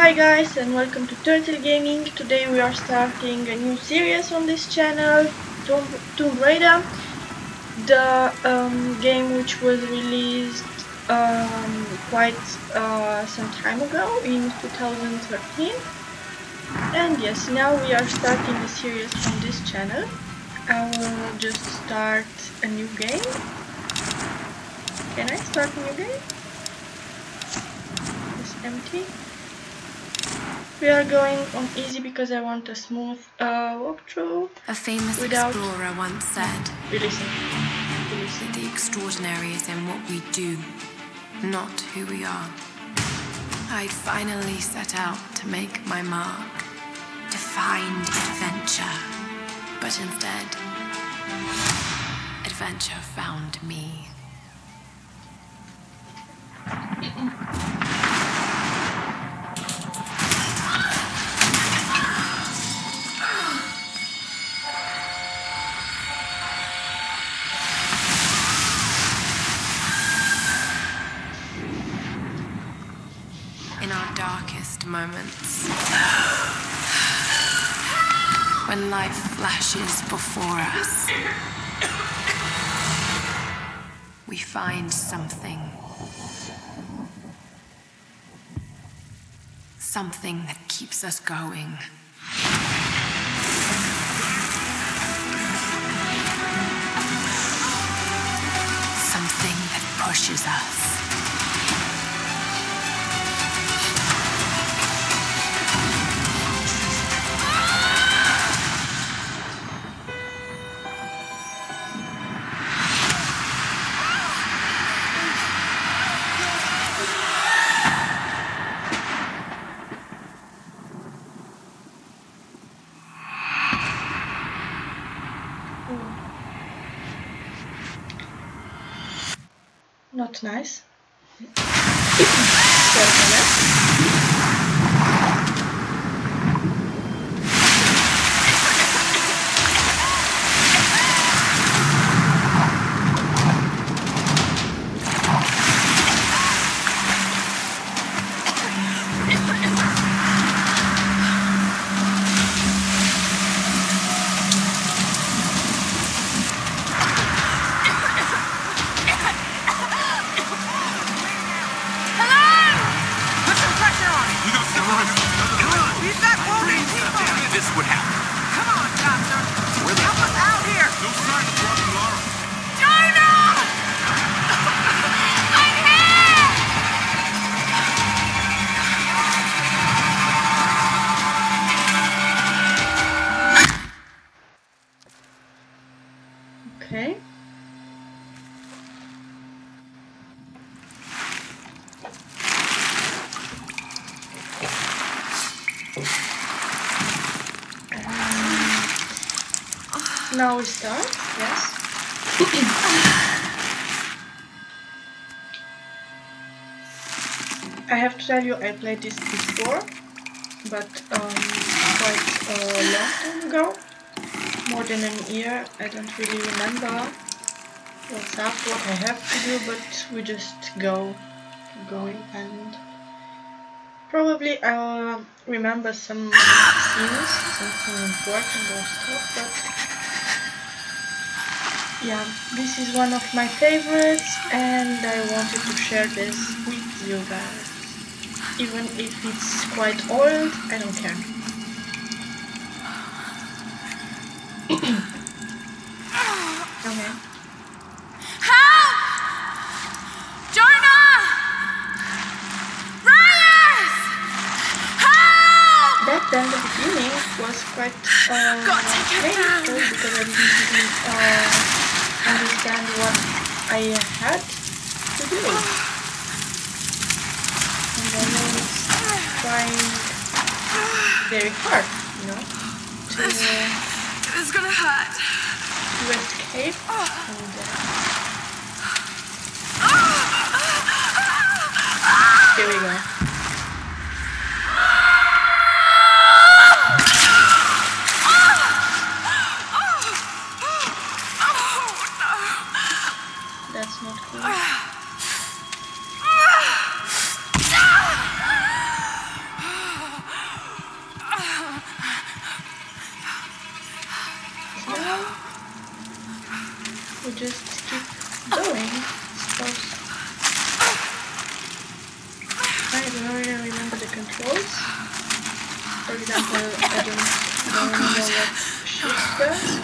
Hi guys and welcome to Turtle Gaming. Today we are starting a new series on this channel, Tomb Raider, the game which was released quite some time ago in 2013. And yes, now we are starting a series from this channel. I will just start a new game. Can I start a new game? It's empty. We are going on easy because I want a smooth walkthrough. A famous explorer once said, "Listen. The extraordinary is in what we do, not who we are." I'd finally set out to make my mark, to find adventure. But instead, adventure found me. Moments when life flashes before us, we find something that keeps us going. Something that pushes us. Not nice. Now we start, yes. I have to tell you, I played this before, but quite a long time ago, more than a year. I don't really remember what's up, what I have to do, but we just going, and probably I'll remember some scenes, something important or stuff, but yeah, this is one of my favorites and I wanted to share this with you guys. Even if it's quite old, I don't care. Okay. Then the beginning was quite painful because I didn't understand what I had to do. And then I was trying very hard, you know, to escape and here we go. I don't really remember the controls. For example, I don't remember what shift does.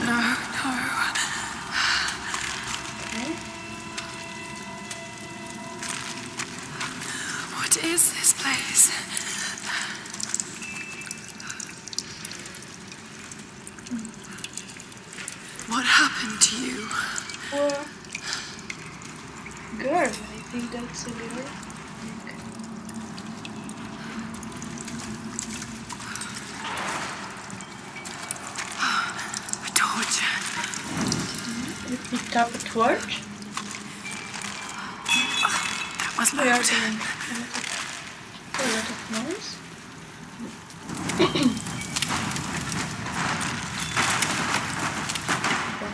Okay. What is this place? What happened to you? Well, girl, I think that's a girl. You tap a torch. That was my turn. A lot of noise. About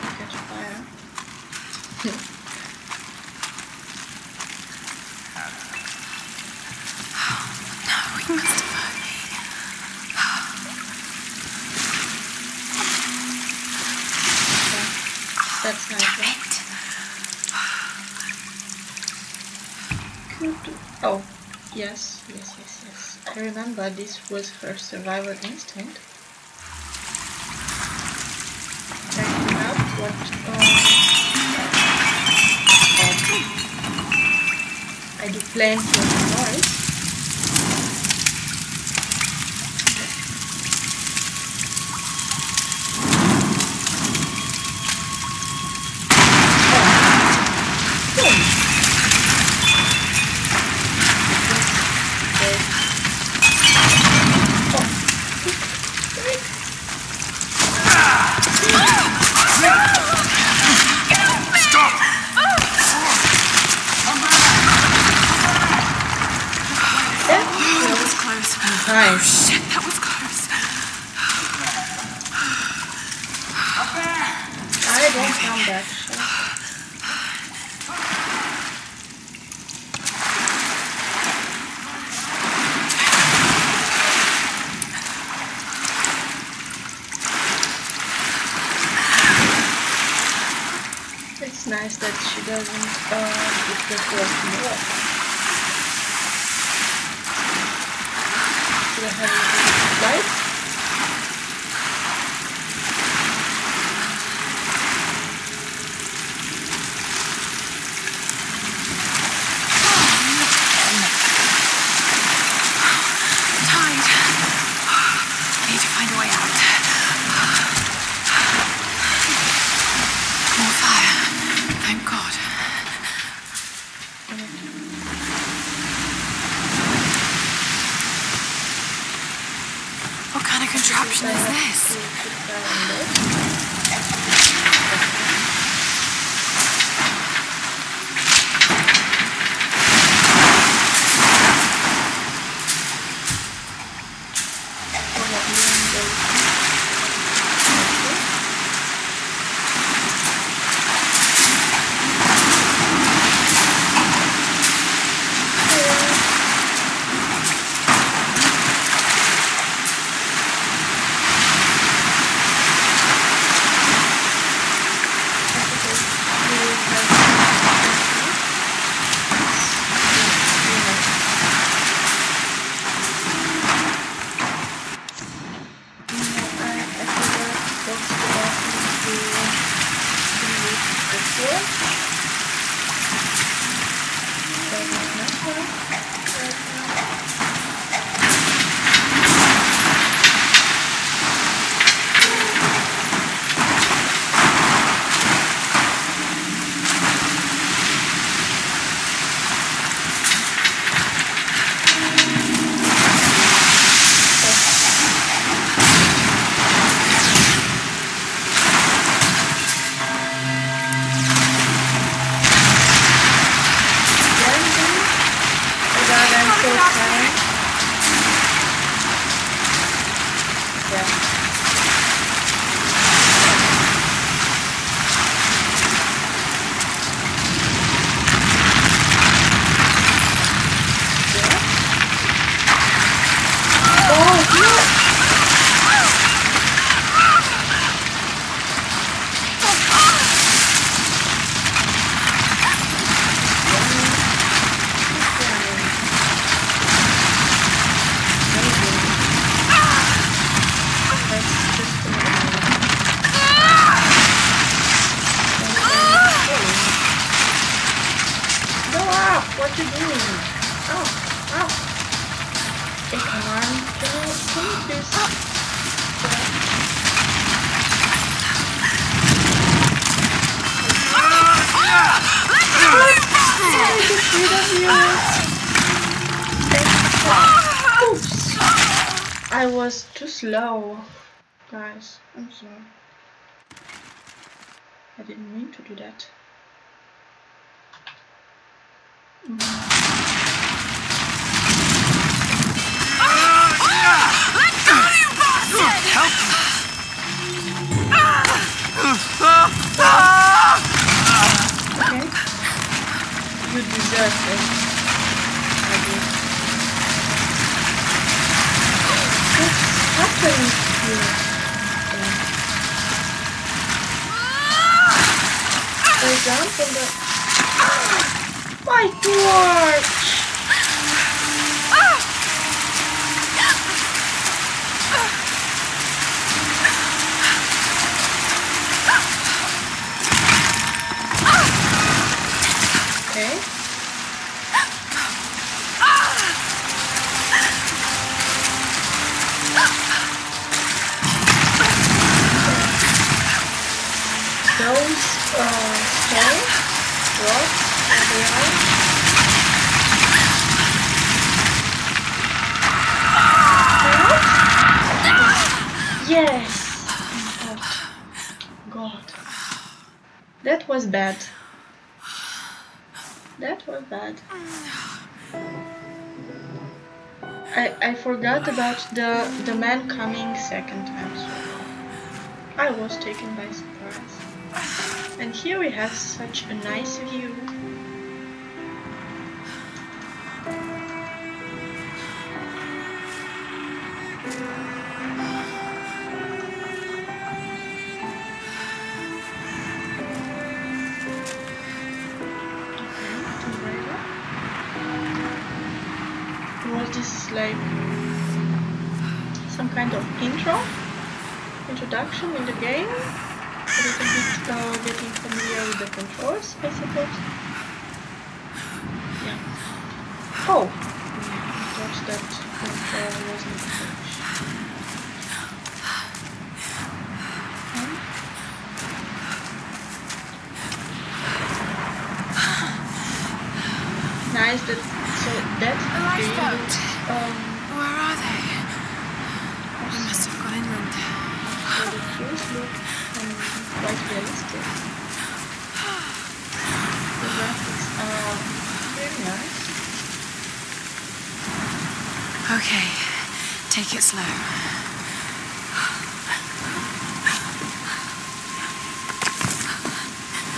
to catch fire. Oh, no, we must have heard. That's nice. Damn it. Oh, yes, yes, yes, yes. I remember this was her survival instinct. Checking up what. I do plenty of noise. Nice that she doesn't get the first blood. Do I have any lights? I'm tired. I need to find a way out. Contraption is this? If not, then save this up. Oops. I was too slow. Guys, I'm sorry. I didn't mean to do that. Okay. You deserve it. My torch! Okay. Those stones, rocks, and the iron. Yes! Oh God. That was bad. That was bad. I forgot about the man coming second time. I was taken by surprise. And here we have such a nice view. Like some kind of introduction in the game, a little bit getting familiar with the controls, I suppose. Yeah. Oh, I thought that control wasn't finished. Nice. That's a lifeboat. Where are they? They must have gone inland. So the trees look quite realistic. The graphics are very nice. Okay, take it slow.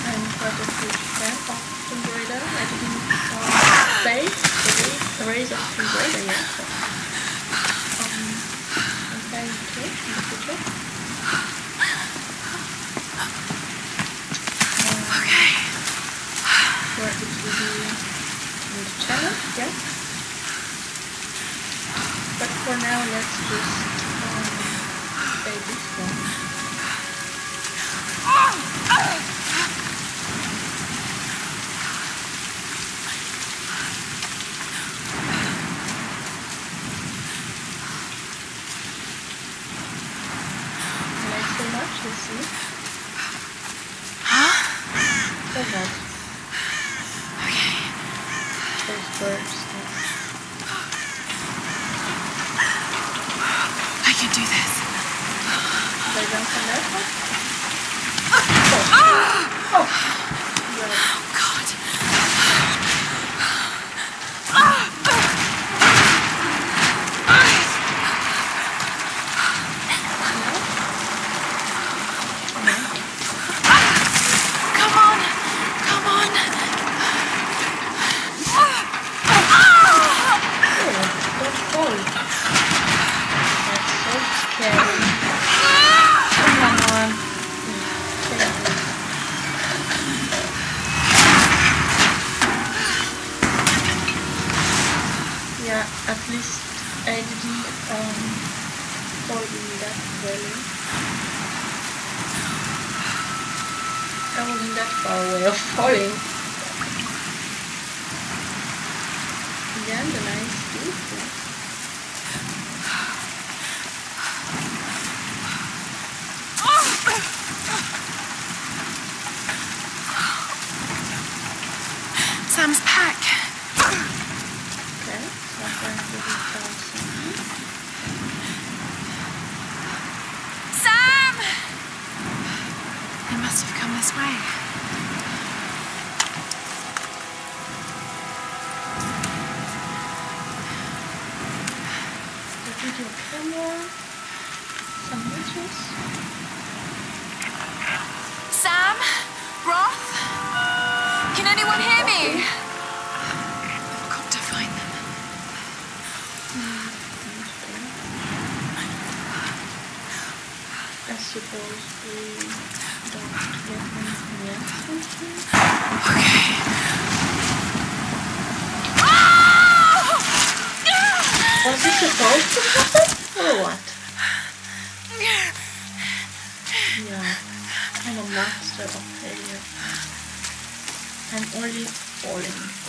I'm part of the fan of Tomb Raider. I didn't raise up to greater yet, but I'm planning to do it in the future. Okay. Where it will be in the channel, yeah. But for now, let's just play this one. Again, the nice view. We do a camera, some witches. Sam? Roth? Can anyone hear me? I've got to find them. I suppose we don't get them yet. Okay. Ah! Was it supposed to happen? Or what? Yeah. I'm a master of failure. I'm already falling.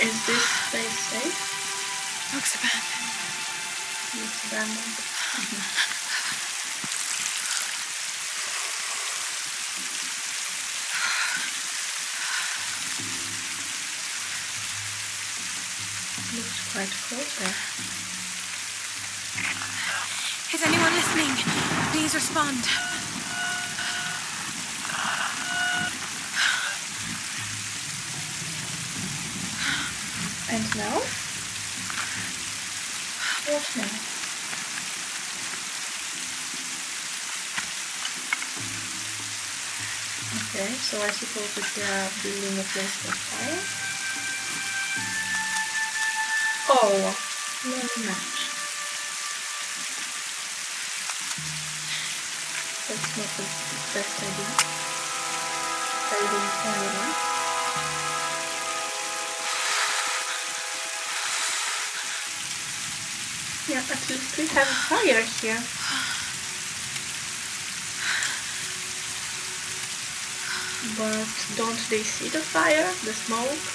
Is this place safe? Looks abandoned. Looks abandoned. Looks quite cold there. Is anyone listening? Please respond. And now? What now? Okay, so I suppose that they are building a place for fire. Oh, no match. That's not the best idea. Building fire now. Yeah, at least we have fire here. But don't they see the fire, the smoke?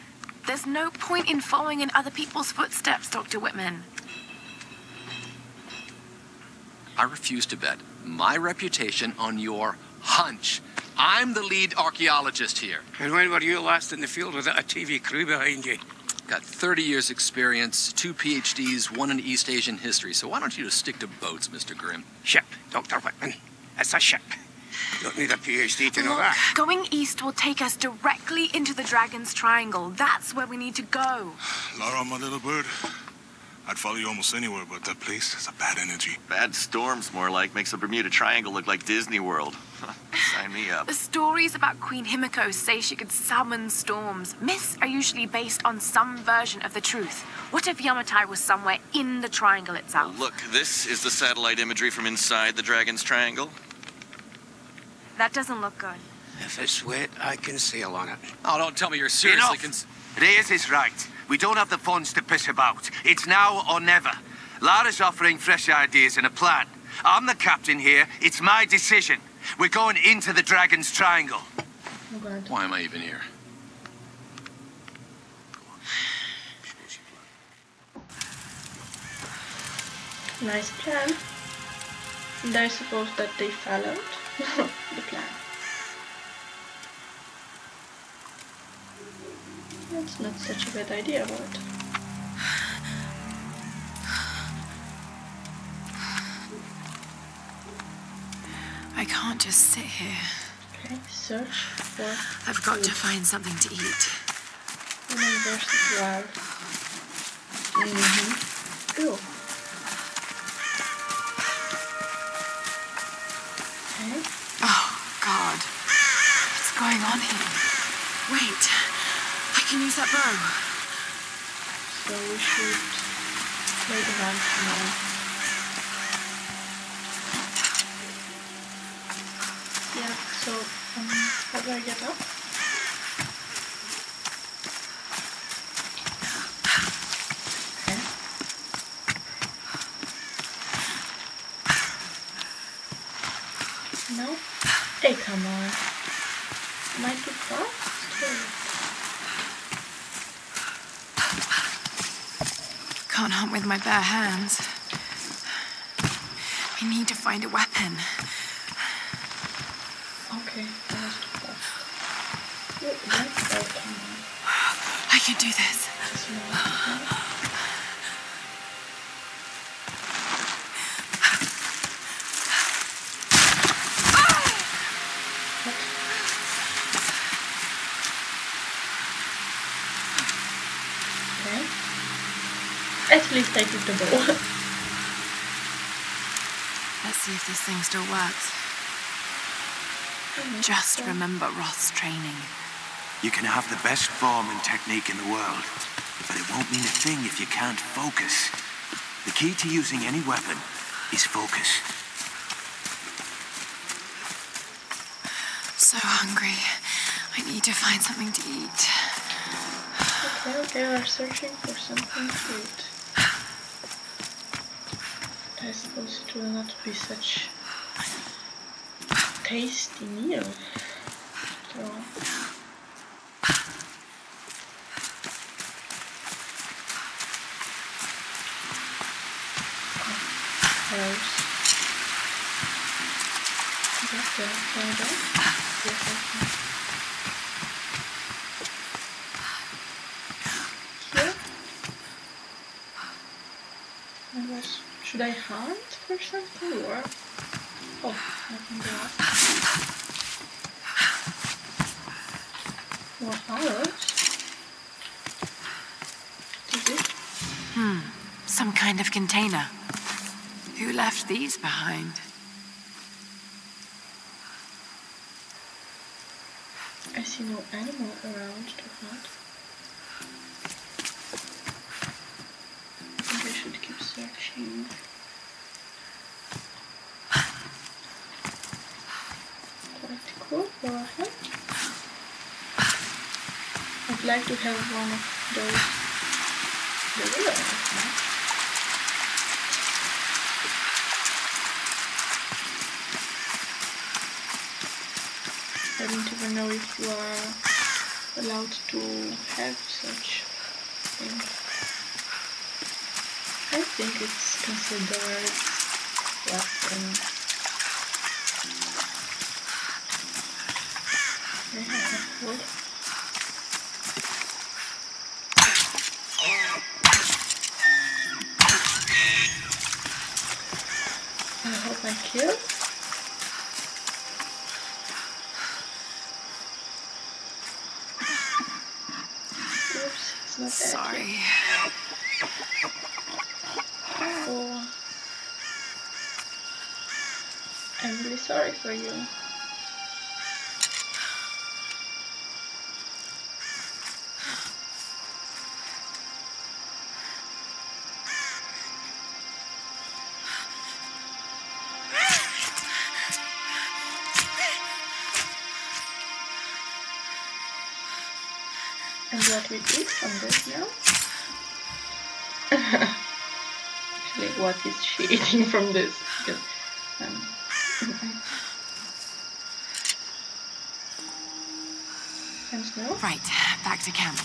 There's no point in following in other people's footsteps, Dr. Whitman. I refuse to bet my reputation on your hunch. I'm the lead archaeologist here. And when were you last in the field without a TV crew behind you? Got 30 years experience, 2 PhDs, 1 in East Asian history. So why don't you just stick to boats, Mr. Grimm? Ship, Dr. Whitman. It's a ship. You don't need a PhD to know that. Going east will take us directly into the Dragon's Triangle. That's where we need to go. Lara, my little bird, I'd follow you almost anywhere, but that place has a bad energy. Bad storms, more like, makes the Bermuda Triangle look like Disney World. Sign me up. The stories about Queen Himiko say she could summon storms. Myths are usually based on some version of the truth. What if Yamatai was somewhere in the triangle itself? Look, this is the satellite imagery from inside the Dragon's Triangle. That doesn't look good. If it's wet, I can sail on it. Oh, don't tell me you're seriously concerned. Reyes is right. We don't have the funds to piss about. It's now or never. Lara's offering fresh ideas and a plan. I'm the captain here. It's my decision. We're going into the Dragon's Triangle. Oh God. Why am I even here? Nice plan. And I suppose that they followed the plan. That's not such a bad idea, but... I can't just sit here. Okay, search for I've got food. To find something to eat. Okay. Oh God. What's going on here? Wait. I can use that bow. So we should play the band now. So, how do I get up? Okay. No? Hey, come on. Am I too fast? Can't hunt with my bare hands. I need to find a weapon. Okay, I can do this. Okay. At least I took the ball. Let's see if this thing still works. Just remember Roth's training. You can have the best form and technique in the world, but it won't mean a thing if you can't focus. The key to using any weapon is focus. So hungry. I need to find something to eat. Okay, we're searching for something to eat. But I suppose it will not be such... tasty meal. So. Should I hunt for something or? Oh, nothing there. More flowers? Is it? Some kind of container. Who left these behind? I see no animal around to hunt. I think I should keep searching. I'd like to have one of those. I don't even know if you are allowed to have such things. I think it's considered weapon. What? I hope I kill. Oops, it's not sorry. Oh. I'm really sorry for you. what we did on this now. Actually, what is she eating from this? Because, right, back to camp.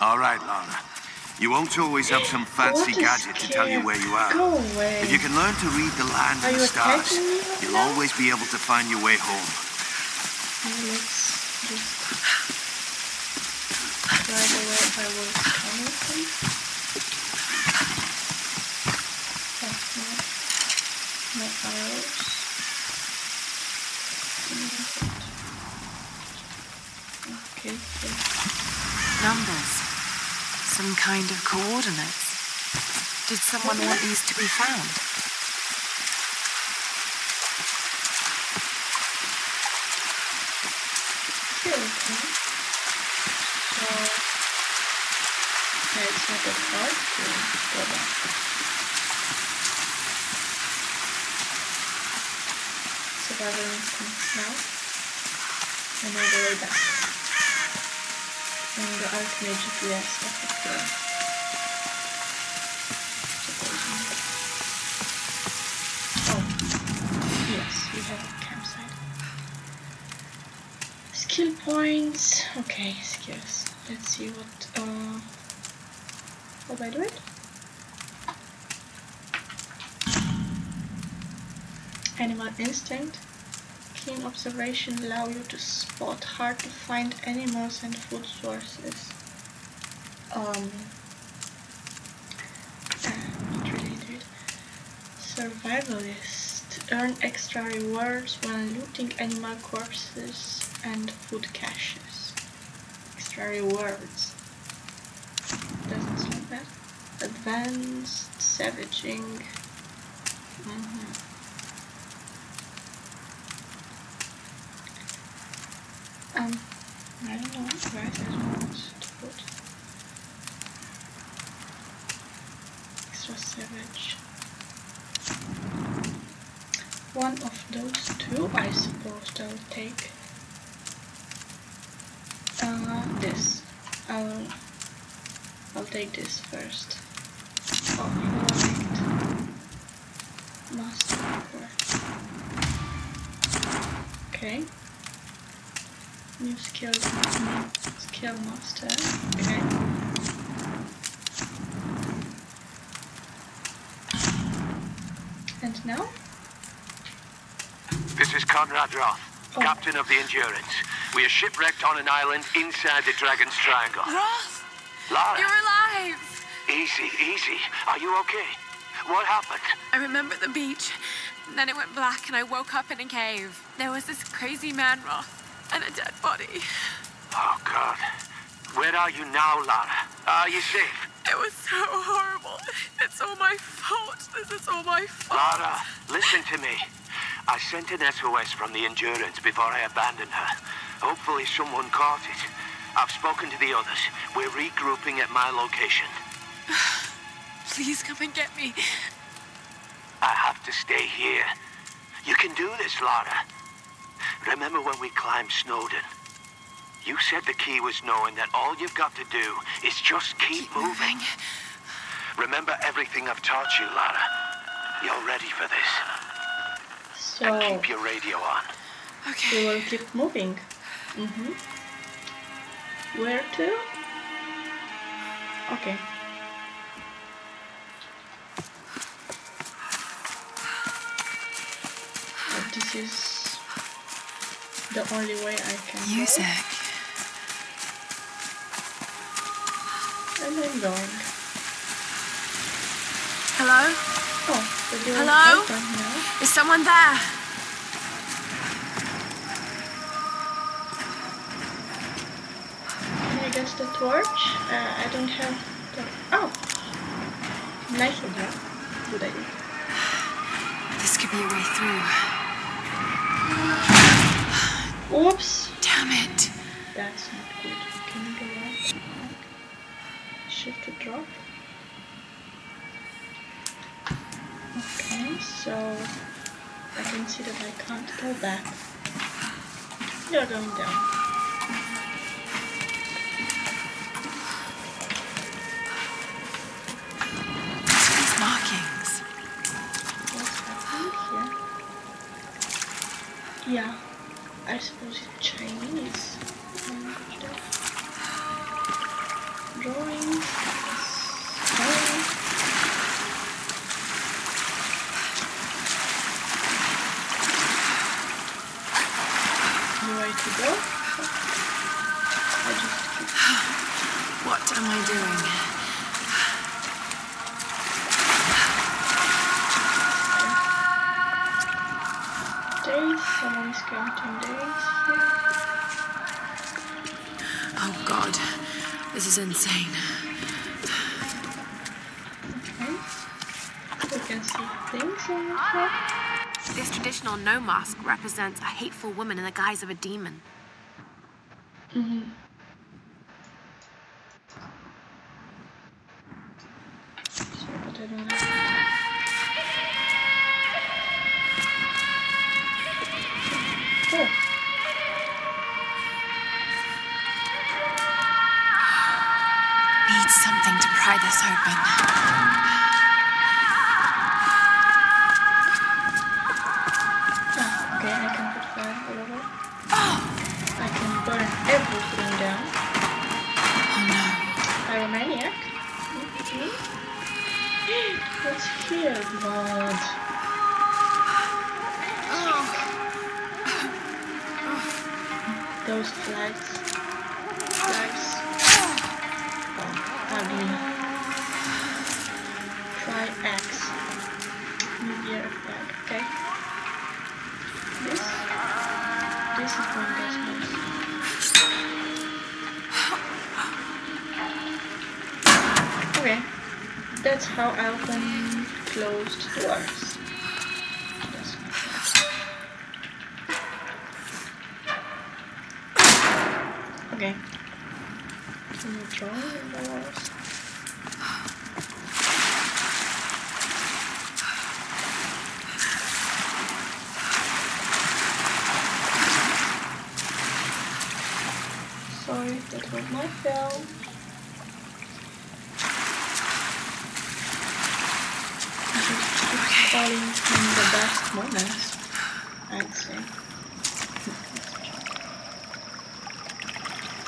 All right, Lara. You won't always have some fancy gadget to tell you where you are. Go away. If you can learn to read the land and the stars, you'll always be able to find your way home. Let's just drive away if I was coming from. My arrows. Okay, numbers. Some kind of coordinates. Did someone want these to be found? Okay, so it's not a part, go back. Survival instance now. And all the way back. And the ultimate GPS stuff. Oh, yes, we have a campsite. Skill points. Okay, skills. Let's see what. How do I do it? Animal instinct. Keen observation allow you to spot hard to find animals and food sources. Not really do it. Survivalist. Earn extra rewards when looting animal corpses and food caches. Extra rewards. Doesn't sound bad. Advanced savaging. I don't know where I want to put extra savage. One of those two, I suppose I'll take this. I'll take this first. Oh, perfect. Master power. Okay. New skill, skill master. Okay. And now? This is Conrad Roth, captain of the Endurance. We are shipwrecked on an island inside the Dragon's Triangle. Roth! Lara! You're alive! Easy, easy. Are you okay? What happened? I remember the beach. And then it went black and I woke up in a cave. There was this crazy man, Roth. And a dead body. Oh, God. Where are you now, Lara? Are you safe? It was so horrible. It's all my fault. This is all my fault. Lara, listen to me. I sent an SOS from the Endurance before I abandoned her. Hopefully someone caught it. I've spoken to the others. We're regrouping at my location. Please come and get me. I have to stay here. You can do this, Lara. Remember when we climbed Snowdon? You said the key was knowing that all you've got to do is just keep moving. Remember everything I've taught you, Lara. You're ready for this. So and keep your radio on. Okay. We will keep moving. Where to? Okay. But this is the only way I can go. And I'm going. Hello? Oh, the door is open now. Is someone there? Can I get the torch? I don't have the... Oh! Nice idea. Good idea. This could be a way through. Oops! Damn it! That's not good. Can you go back? Shift to drop. Okay, so I can see that I can't go back. snow going down. These markings. What's here? Yeah, I suppose it's Chinese. Drawings. Sorry. To go. What am I doing? Days, someone's counting days here. Oh god, this is insane. Okay. We can see things in here. This traditional no mask represents a hateful woman in the guise of a demon. Mm-hmm. Cool. Need something to pry this open. Everything down. Oh no. Pyromaniac? Mm-hmm. What's here, God? Oh. Those flags. Flags. Oh, ugly. Try X. New year flag, okay. This is one that's nice. Okay, that's how I open closed doors. Okay. Can you draw the walls? Sorry, that was my fail. Starting in the best moments, I'd say.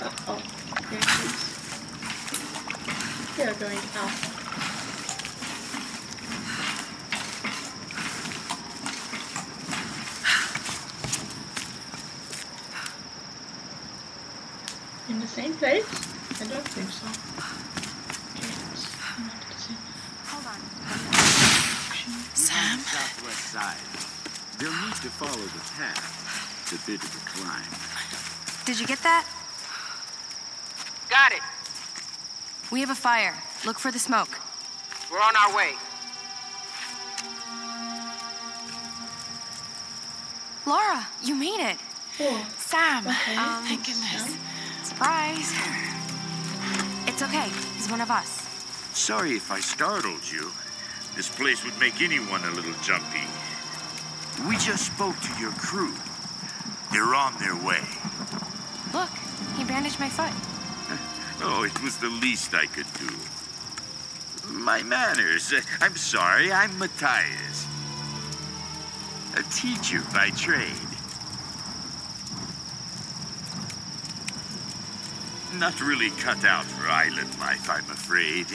Uh-oh, there it is. They're going out. In the same place? I don't think so. Southwest side. They'll need to follow the path. It's a bit of a climb. Did you get that? Got it. We have a fire. Look for the smoke. We're on our way. Lara, you made it. Cool. Sam, okay. Thank goodness. Sam? Surprise. It's okay. He's one of us. Sorry if I startled you. This place would make anyone a little jumpy. We just spoke to your crew. They're on their way. Look, he bandaged my foot. Oh, it was the least I could do. My manners. I'm sorry, I'm Matthias. A teacher by trade. Not really cut out for island life, I'm afraid.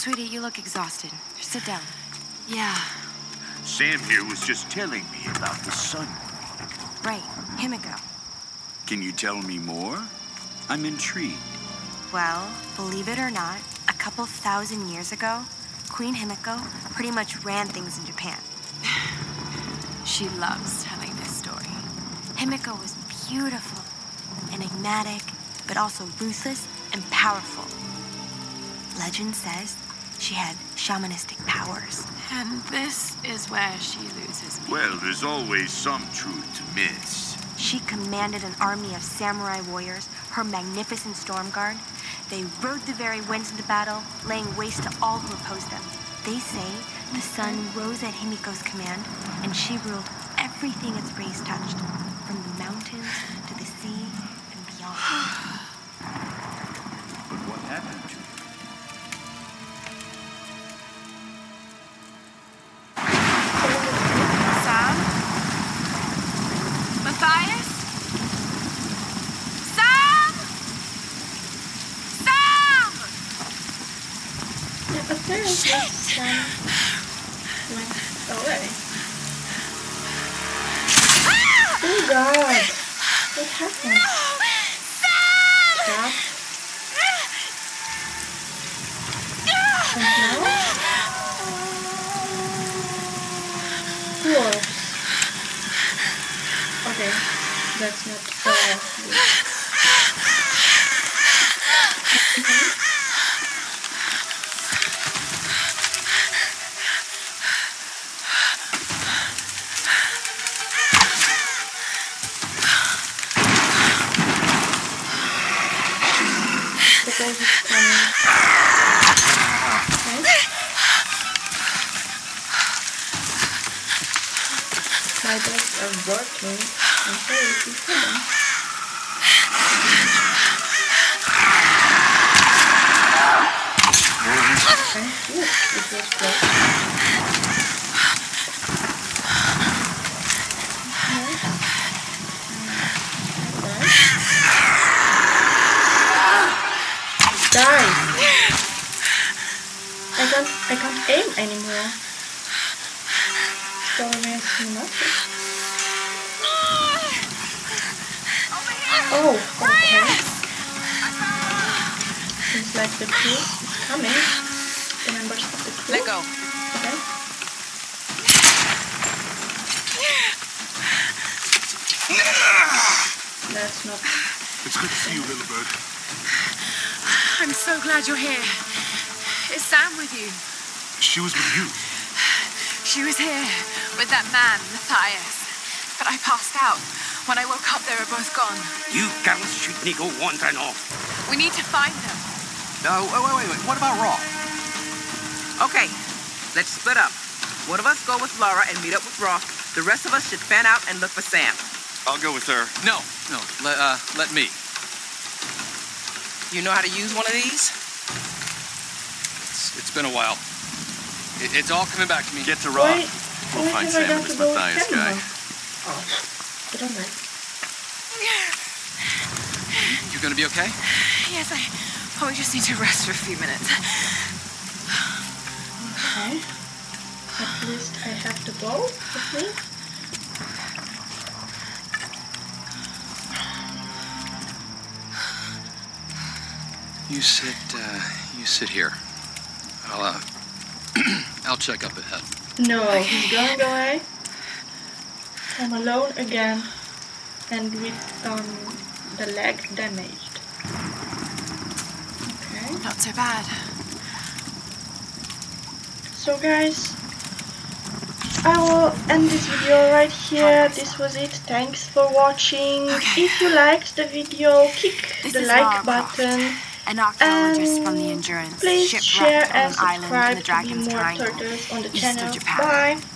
Sweetie, you look exhausted. Sit down. Yeah. Sam here was just telling me about the sun. Right. Himiko. Can you tell me more? I'm intrigued. Well, believe it or not, a couple thousand years ago, Queen Himiko pretty much ran things in Japan. She loves telling this story. Himiko was beautiful, enigmatic, but also ruthless and powerful. Legend says she had shamanistic powers. And this is where she loses me. Well, there's always some truth to myths. She commanded an army of samurai warriors, her magnificent storm guard. They rode the very winds into battle, laying waste to all who opposed them. They say the sun rose at Himiko's command, and she ruled everything its rays touched. from the mountains to the sea and beyond. But what happened to you? Sam? Matthias? Sam? Sam! Yeah, but there is Sam. Oh God! What happened? No! Sam! Stop. No. Cool. Okay, that's not good. Working. I'm sorry if you kill him. Okay. Ooh, it was broken. Okay. Die! I can't aim anymore. So I made too much. Oh, okay. Seems like the crew is coming. The members of the crew. Let go. Okay. That's not... It's good to see you, little bird. I'm so glad you're here. Is Sam with you? She was with you. She was here with that man, Matthias. But I passed out. When I woke up, they were both gone. You can't shoot Nico one time off. We need to find them. No, wait. What about Roth? Okay, let's split up. One of us go with Lara and meet up with Roth. The rest of us should fan out and look for Sam. I'll go with her. No, let me. You know how to use one of these? It's been a while. It's all coming back to me. Get to Roth. We'll find Sam and this Matthias guy. Oh. But I'm right. You gonna be okay? Yes, I probably just need to rest for a few minutes. Okay. At least I have the bow with me. You sit here. I'll check up ahead. No, okay. He's going away. I'm alone again, and with the leg damaged. Okay. Not so bad. So guys, I will end this video right here. This was it. Thanks for watching. Okay. If you liked the video, click the like button. An archaeologist from the Endurance. Please share and subscribe to be more turtles on the channel. Bye.